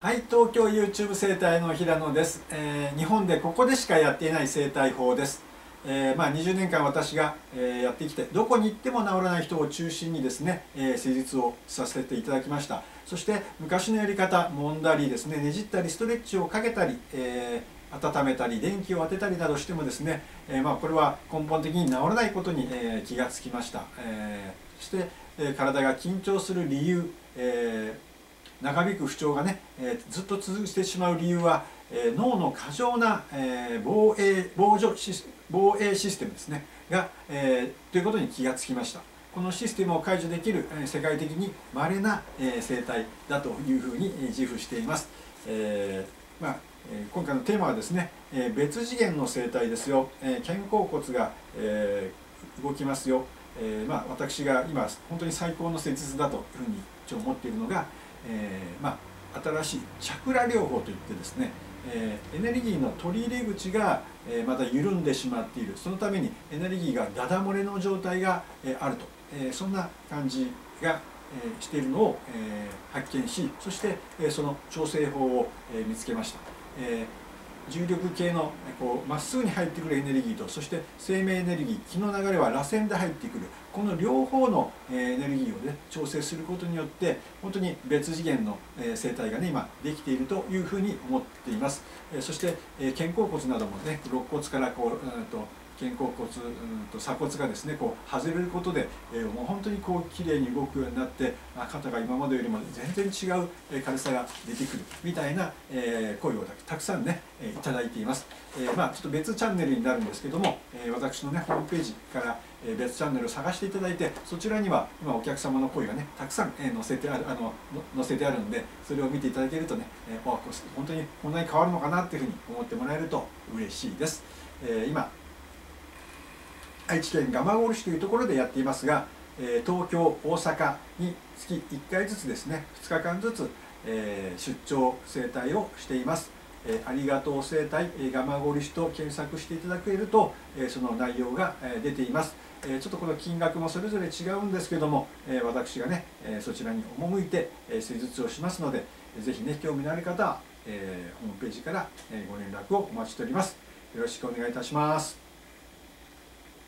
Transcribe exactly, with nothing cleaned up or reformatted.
はい、東京 YouTube 生態の平野です、えー、日本でここでしかやっていない生態法です、えーまあ、にじゅうねんかん私が、えー、やってきて、どこに行っても治らない人を中心にですね、えー、施術をさせていただきました。そして昔のやり方、揉んだりですね、ねじったりストレッチをかけたり、えー、温めたり電気を当てたりなどしてもですね、えーまあ、これは根本的に治らないことに、えー、気がつきました。えー、そして、えー、体が緊張する理由、えー長引く不調がね、えー、ずっと続いてしまう理由は、えー、脳の過剰な、えー、防衛、防除シス、防衛システムですねが、えー、ということに気がつきました。このシステムを解除できる、えー、世界的に稀な、えー、生態だというふうに自負しています。えーまあえー、今回のテーマはですね、えー、別次元の生態ですよ、えー、肩甲骨が、えー、動きますよ、えーまあ、私が今本当に最高の施術だというふうに一応思っているのが、えーまあ、新しいチャクラ療法といってですね、えー、エネルギーの取り入れ口が、えー、また緩んでしまっている、そのためにエネルギーがダダ漏れの状態が、えー、あると、えー、そんな感じが、えー、しているのを、えー、発見し、そして、えー、その調整法を、えー、見つけました。えー重力系のこうまっすぐに入ってくるエネルギーと、そして生命エネルギー、気の流れは螺旋で入ってくる、この両方のエネルギーを、ね、調整することによって本当に別次元の生態が、ね、今できているというふうに思っています。そして肩甲骨なども、ね、肋骨からこう、うん、と肩甲骨、うん、と鎖骨がですねこう外れることで、もう本当にこう綺麗に動くようになって、肩が今までよりも全然違う軽さが出てくるみたいな声をたくさんねいただいています。まあ、ちょっと別チャンネルになるんですけども、私のねホームページから別チャンネルを探していただいて、そちらには今お客様の声がねたくさん載せてあるあの載せてあるんで、それを見ていただけるとね、本当にこんなに変わるのかなっていうふうに思ってもらえると嬉しいです。今愛知県蒲郡市というところでやっていますが、東京、大阪に月いっかいずつですね、ふつかかんずつ出張生態をしています。ありがとう生態、蒲郡市と検索していただけると、その内容が出ています。ちょっとこの金額もそれぞれ違うんですけども、私がね、そちらに赴いて施術をしますので、ぜひね、興味のある方はホームページからご連絡をお待ちしております。よろしくお願いいたします。